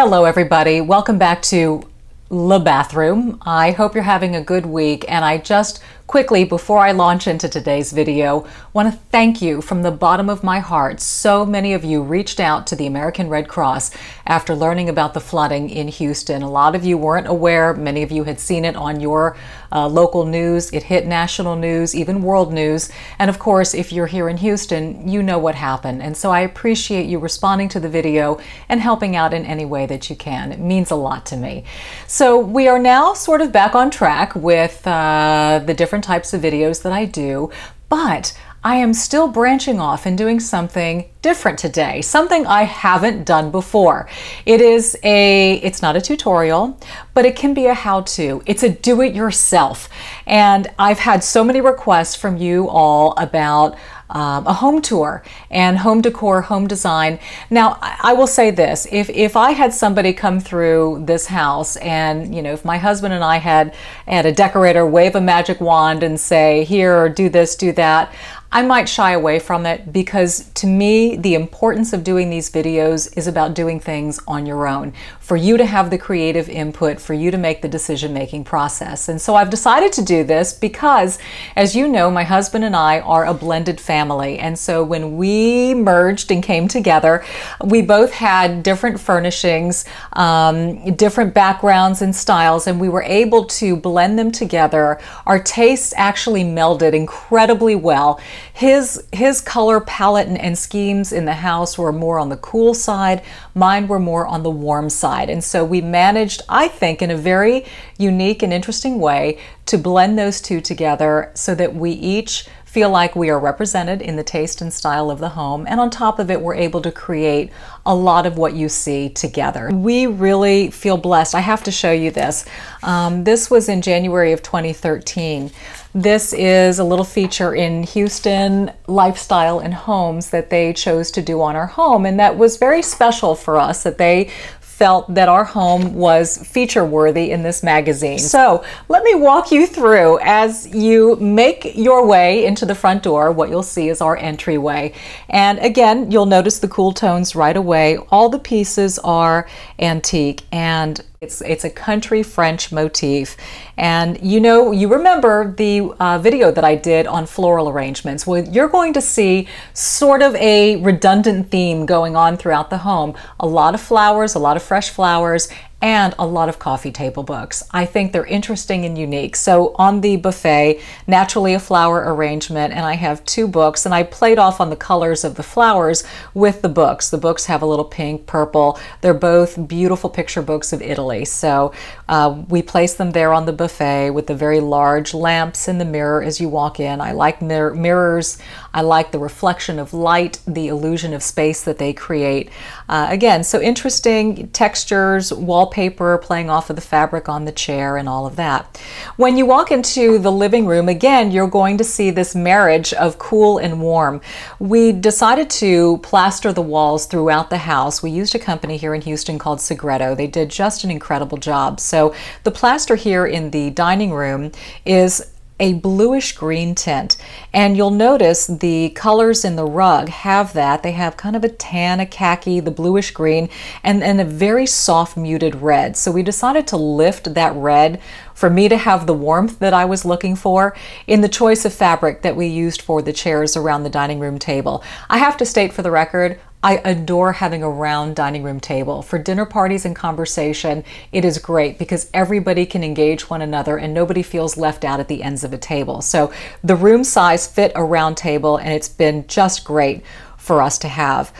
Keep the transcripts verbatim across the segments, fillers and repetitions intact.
Hello everybody, welcome back to the bathroom. I hope you're having a good week, and I just quickly, before I launch into today's video, want to thank you from the bottom of my heart. So many of you reached out to the American Red Cross after learning about the flooding in Houston. A lot of you weren't aware. Many of you had seen it on your uh, local news. It hit national news, even world news. And of course, if you're here in Houston, you know what happened. And so I appreciate you responding to the video and helping out in any way that you can. It means a lot to me. So we are now sort of back on track with uh, the different types of videos that I do, but I am still branching off and doing something different today, something I haven't done before. It is a, it's not a tutorial, but it can be a how-to. It's a do-it-yourself. And I've had so many requests from you all about Um, a home tour and home decor, home design. Now, I, I will say this, if, if I had somebody come through this house and, you know, if my husband and I had, had a decorator wave a magic wand and say, here, do this, do that, I might shy away from it, because to me, the importance of doing these videos is about doing things on your own, for you to have the creative input, for you to make the decision-making process. And so I've decided to do this because, as you know, my husband and I are a blended family. And so when we merged and came together, we both had different furnishings, um, different backgrounds and styles, and we were able to blend them together. Our tastes actually melded incredibly well. His, his color palette and, and schemes in the house were more on the cool side. Mine were more on the warm side. And so we managed, I think, in a very unique and interesting way to blend those two together so that we each feel like we are represented in the taste and style of the home. And on top of it, we're able to create a lot of what you see together. We really feel blessed. I have to show you this. Um, this was in January of twenty thirteen. This is a little feature in Houston Lifestyle and Homes that they chose to do on our home. And that was very special for us, that they felt that our home was feature worthy in this magazine. So let me walk you through, as you make your way into the front door, what you'll see is our entryway. And again, you'll notice the cool tones right away. All the pieces are antique, and It's, it's a country French motif. And you know, you remember the uh, video that I did on floral arrangements. Well, you're going to see sort of a redundant theme going on throughout the home. A lot of flowers, a lot of fresh flowers, and a lot of coffee table books. I think they're interesting and unique. So on the buffet, naturally a flower arrangement, and I have two books, and I played off on the colors of the flowers with the books. The books have a little pink, purple. They're both beautiful picture books of Italy. So uh, we placed them there on the buffet with the very large lamps and the mirror as you walk in. I like mir- mirrors. I like the reflection of light, the illusion of space that they create. Uh, again, so interesting textures, wallpaper, paper playing off of the fabric on the chair and all of that. When you walk into the living room, again, you're going to see this marriage of cool and warm. We decided to plaster the walls throughout the house. We used a company here in Houston called Segreto. They did just an incredible job. So the plaster here in the dining room is a bluish green tint, and you'll notice the colors in the rug have that. They have kind of a tan, a khaki, the bluish green, and, and a very soft muted red. So we decided to lift that red for me to have the warmth that I was looking for in the choice of fabric that we used for the chairs around the dining room table. I have to state for the record, I adore having a round dining room table. For dinner parties and conversation, it is great because everybody can engage one another and nobody feels left out at the ends of a table. So the room size fit a round table, and it's been just great for us to have.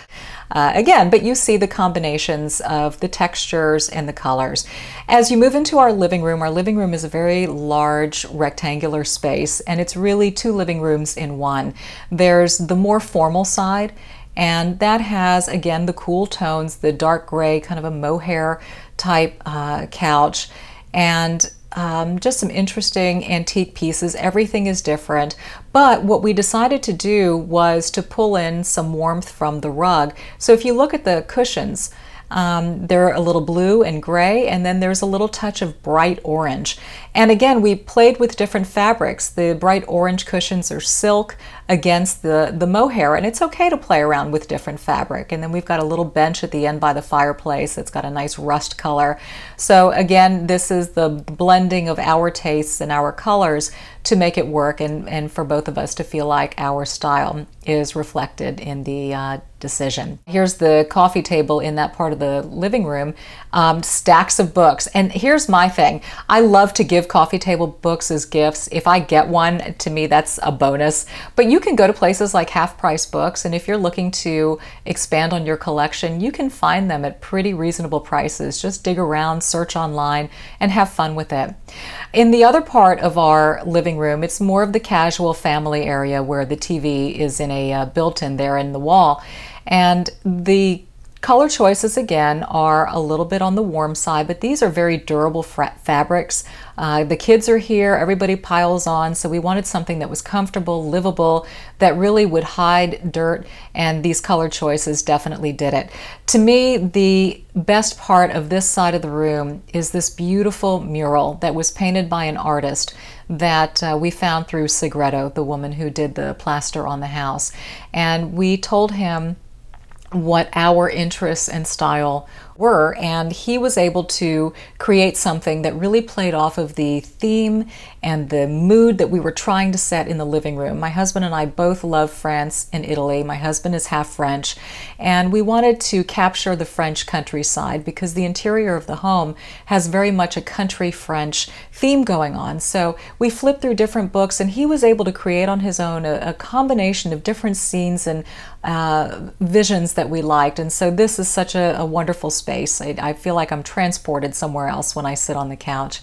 Uh, again, but you see the combinations of the textures and the colors. As you move into our living room, our living room is a very large rectangular space, and it's really two living rooms in one. There's the more formal side, and that has, again, the cool tones, the dark gray, kind of a mohair type uh, couch, and um, just some interesting antique pieces. Everything is different. But what we decided to do was to pull in some warmth from the rug. So if you look at the cushions, Um, they're a little blue and gray, and then there's a little touch of bright orange. And again, we played with different fabrics. The bright orange cushions are silk. against the, the mohair, and it's okay to play around with different fabric. And then we've got a little bench at the end by the fireplace that's got a nice rust color. So again, this is the blending of our tastes and our colors to make it work, and, and for both of us to feel like our style is reflected in the uh, decision. Here's the coffee table in that part of the living room, um, stacks of books. And here's my thing. I love to give coffee table books as gifts. If I get one, to me, that's a bonus. But you can go to places like Half Price Books, and if you're looking to expand on your collection, you can find them at pretty reasonable prices. Just dig around, search online, and have fun with it. In the other part of our living room, it's more of the casual family area where the T V is in a uh, built-in there in the wall. And the color choices, again, are a little bit on the warm side, but these are very durable fabrics. Uh, the kids are here, everybody piles on, so we wanted something that was comfortable, livable, that really would hide dirt, and these color choices definitely did it. To me, the best part of this side of the room is this beautiful mural that was painted by an artist that uh, we found through Segreto, the woman who did the plaster on the house. And we told him what our interests and style were, and he was able to create something that really played off of the theme and the mood that we were trying to set in the living room. My husband and I both love France and Italy. My husband is half French, and we wanted to capture the French countryside because the interior of the home has very much a country French theme going on. So we flipped through different books, and he was able to create on his own a, a combination of different scenes and uh, visions that we liked. And so this is such a, a wonderful space. I, I feel like I'm transported somewhere else when I sit on the couch.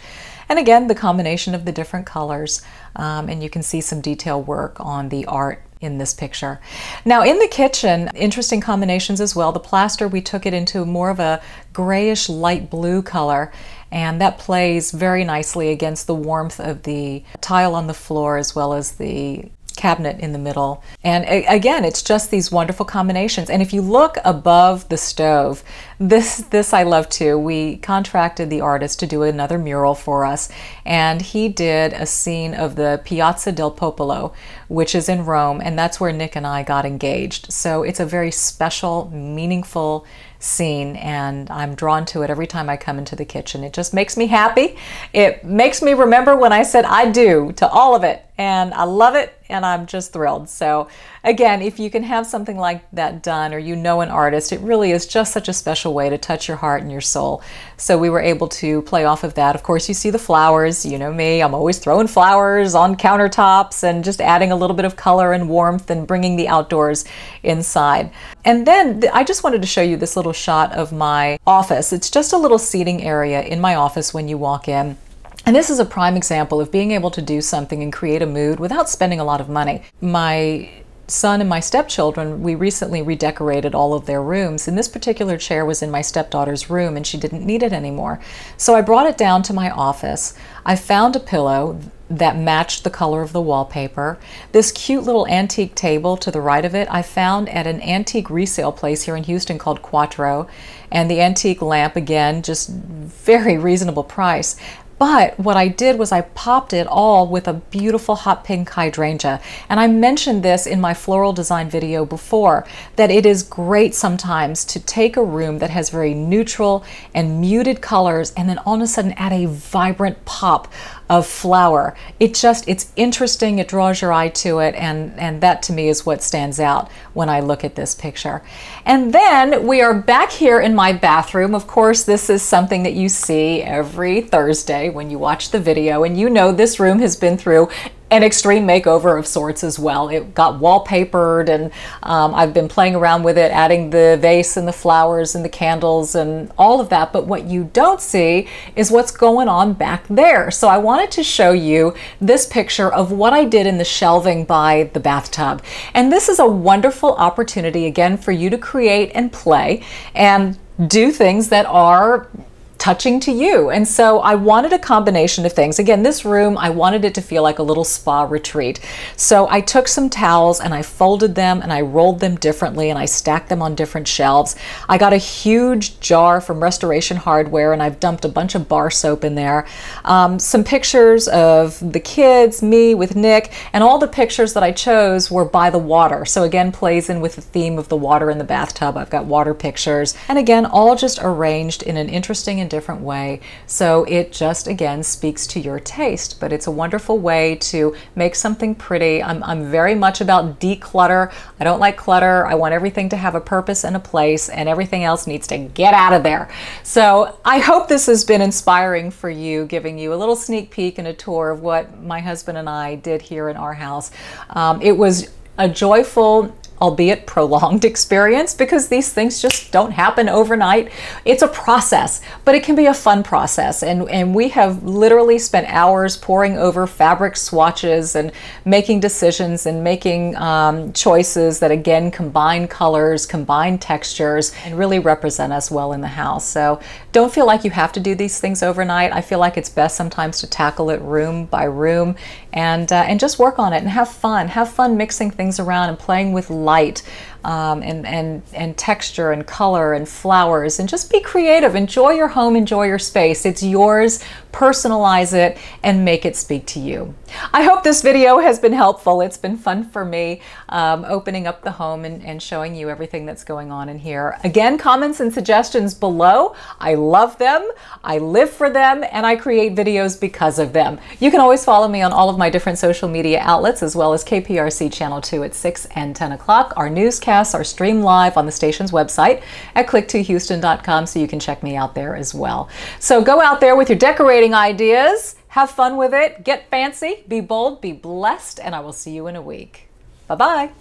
And again, the combination of the different colors, um, and you can see some detail work on the art in this picture. Now in the kitchen, interesting combinations as well. The plaster, we took it into more of a grayish light blue color, and that plays very nicely against the warmth of the tile on the floor as well as the cabinet in the middle. And again, it's just these wonderful combinations. And if you look above the stove, this this I love too. We contracted the artist to do another mural for us, and he did a scene of the Piazza del Popolo, which is in Rome, and that's where Nick and I got engaged. So it's a very special, meaningful scene, and I'm drawn to it every time I come into the kitchen. It just makes me happy. It makes me remember when I said I do to all of it, and I love it, and I'm just thrilled. So again, if you can have something like that done, or you know an artist, it really is just such a special way to touch your heart and your soul. So we were able to play off of that. Of course, you see the flowers. You know me, I'm always throwing flowers on countertops and just adding a little bit of color and warmth and bringing the outdoors inside. And then I just wanted to show you this little shot of my office. It's just a little seating area in my office when you walk in. And this is a prime example of being able to do something and create a mood without spending a lot of money. My son and my stepchildren, we recently redecorated all of their rooms, and this particular chair was in my stepdaughter's room, and she didn't need it anymore. So I brought it down to my office. I found a pillow that matched the color of the wallpaper. This cute little antique table to the right of it I found at an antique resale place here in Houston called Quattro, and the antique lamp, again, just very reasonable price. But what I did was I popped it all with a beautiful hot pink hydrangea. And I mentioned this in my floral design video before, that it is great sometimes to take a room that has very neutral and muted colors and then all of a sudden add a vibrant pop of flower. It just, it's interesting, it draws your eye to it, and, and that to me is what stands out when I look at this picture. And then we are back here in my bathroom. Of course, this is something that you see every Thursday when you watch the video, and you know this room has been through an extreme makeover of sorts as well. It got wallpapered, and um, I've been playing around with it, adding the vase and the flowers and the candles and all of that. But what you don't see is what's going on back there. So I wanted to show you this picture of what I did in the shelving by the bathtub. And this is a wonderful opportunity, again, for you to create and play and do things that are touching to you. And so I wanted a combination of things. Again, this room, I wanted it to feel like a little spa retreat. So I took some towels and I folded them and I rolled them differently and I stacked them on different shelves. I got a huge jar from Restoration Hardware and I've dumped a bunch of bar soap in there. Um, some pictures of the kids, me with Nick, and all the pictures that I chose were by the water. So again, plays in with the theme of the water in the bathtub. I've got water pictures. And again, all just arranged in an interesting and different way. So it just, again, speaks to your taste, but it's a wonderful way to make something pretty. I'm, I'm very much about declutter. I don't like clutter. I want everything to have a purpose and a place, and everything else needs to get out of there. So I hope this has been inspiring for you, giving you a little sneak peek and a tour of what my husband and I did here in our house. Um, it was a joyful, albeit prolonged experience, because these things just don't happen overnight. It's a process, but it can be a fun process. And, and we have literally spent hours poring over fabric swatches and making decisions and making um, choices that again, combine colors, combine textures, and really represent us well in the house. So don't feel like you have to do these things overnight. I feel like it's best sometimes to tackle it room by room and, uh, and just work on it and have fun. Have fun mixing things around and playing with light um, and, and, and texture and color and flowers, and just be creative. Enjoy your home, enjoy your space. It's yours. Personalize it and make it speak to you. I hope this video has been helpful. It's been fun for me um, opening up the home and, and showing you everything that's going on in here. Again, comments and suggestions below. I love them. I live for them, and I create videos because of them. You can always follow me on all of my different social media outlets, as well as K P R C Channel two at six and ten o'clock. Our newscast are streamed live on the station's website at click two houston dot com, so you can check me out there as well. So go out there with your decorating ideas, have fun with it, get fancy, be bold, be blessed, and I will see you in a week. Bye-bye.